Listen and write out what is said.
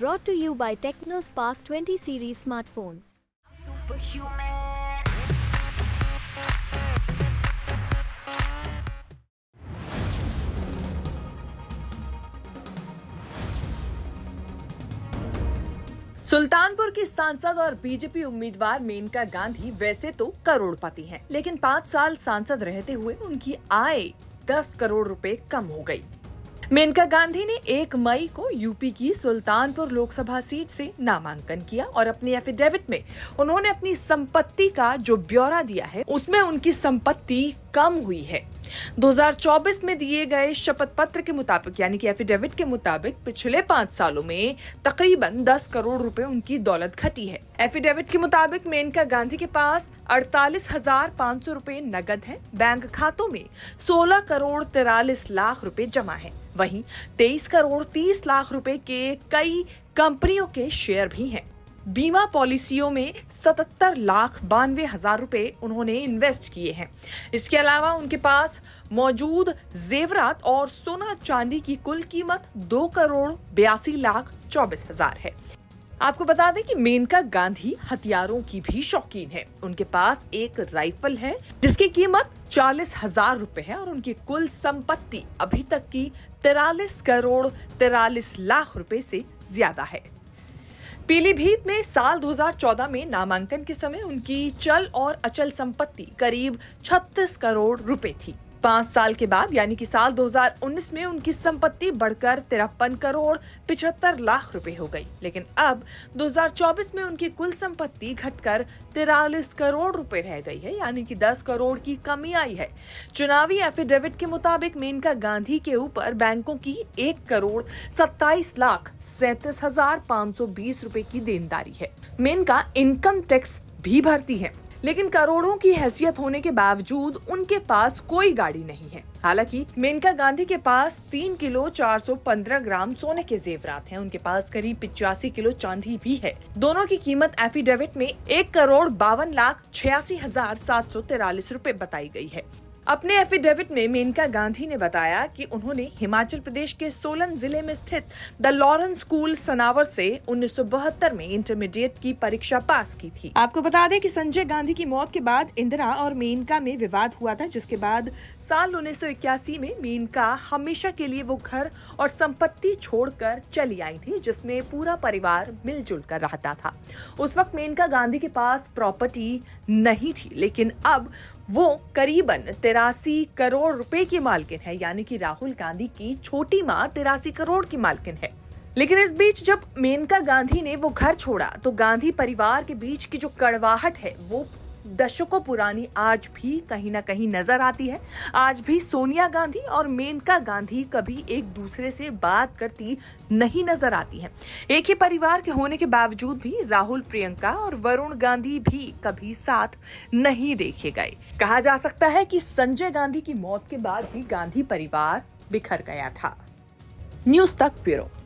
brought to you by Techno Spark 20 series smartphones. Sultanpur की सांसद और बीजेपी उम्मीदवार मेनका गांधी वैसे तो करोड़पति हैं, लेकिन 5 साल सांसद रहते हुए उनकी आय 10 करोड़ रुपए कम हो गई। मेनका गांधी ने 1 मई को यूपी की सुल्तानपुर लोकसभा सीट से नामांकन किया और अपनी एफिडेविट में उन्होंने अपनी संपत्ति का जो ब्यौरा दिया है उसमें उनकी संपत्ति कम हुई है। 2024 में दिए गए शपथ पत्र के मुताबिक यानी कि एफिडेविट के मुताबिक पिछले 5 सालों में तकरीबन 10 करोड़ रुपए उनकी दौलत घटी है। एफिडेविट के मुताबिक मेनका गांधी के पास 48,500 रुपए नगद है, बैंक खातों में 16 करोड़ 43 लाख रुपए जमा है, वहीं 23 करोड़ 30 लाख रुपए के कई कंपनियों के शेयर भी हैं। बीमा पॉलिसियों में 77,92,000 रुपए उन्होंने इन्वेस्ट किए हैं। इसके अलावा उनके पास मौजूद जेवरात और सोना चांदी की कुल कीमत 2 करोड़ 82,24,000 है। आपको बता दें कि मेनका गांधी हथियारों की भी शौकीन है। उनके पास एक राइफल है जिसकी कीमत 40,000 रुपए है और उनकी कुल संपत्ति अभी तक की 43 करोड़ 43 लाख रुपए से ज्यादा है। पीलीभीत में साल 2014 में नामांकन के समय उनकी चल और अचल संपत्ति करीब 36 करोड़ रुपए थी। 5 साल के बाद यानी कि साल 2019 में उनकी संपत्ति बढ़कर 53 करोड़ 75 लाख रुपए हो गई, लेकिन अब 2024 में उनकी कुल संपत्ति घटकर 43 करोड़ रुपए रह गई है, यानी कि 10 करोड़ की कमी आई है। चुनावी एफिडेविट के मुताबिक मेनका गांधी के ऊपर बैंकों की 1 करोड़ 27,37,520 रुपए की देनदारी है। मेनका इनकम टैक्स भी भरती है, लेकिन करोड़ों की हैसियत होने के बावजूद उनके पास कोई गाड़ी नहीं है। हालांकि मेनका गांधी के पास 3 किलो 415 ग्राम सोने के जेवरात हैं। उनके पास करीब 85 किलो चांदी भी है। दोनों की कीमत एफिडेविट में 1 करोड़ 52,86,743 रूपए बताई गई है। अपने एफिडेविट में मेनका गांधी ने बताया कि उन्होंने हिमाचल प्रदेश के सोलन जिले में स्थित द लॉरेंस स्कूल सनावर से 1972 में इंटरमीडिएट की परीक्षा पास की थी। आपको बता दें कि संजय गांधी की मौत के बाद इंदिरा और मेनका में विवाद हुआ था, जिसके बाद साल 1981 में मेनका हमेशा के लिए वो घर और संपत्ति छोड़कर चली आई थी जिसमें पूरा परिवार मिलजुल कर रहता था। उस वक्त मेनका गांधी के पास प्रॉपर्टी नहीं थी, लेकिन अब वो करीबन 83 करोड़ रुपए की मालकिन है, यानी कि राहुल गांधी की छोटी मां 83 करोड़ की मालकिन है। लेकिन इस बीच जब मेनका गांधी ने वो घर छोड़ा तो गांधी परिवार के बीच की जो कड़वाहट है वो दशकों पुरानी आज भी कहीं ना कहीं नजर आती है। आज भी सोनिया गांधी और मेनका गांधी कभी एक दूसरे से बात करती नहीं नजर आती हैं। एक ही परिवार के होने के बावजूद भी राहुल, प्रियंका और वरुण गांधी भी कभी साथ नहीं देखे गए। कहा जा सकता है कि संजय गांधी की मौत के बाद भी गांधी परिवार बिखर गया था। न्यूज़ तक ब्यूरो।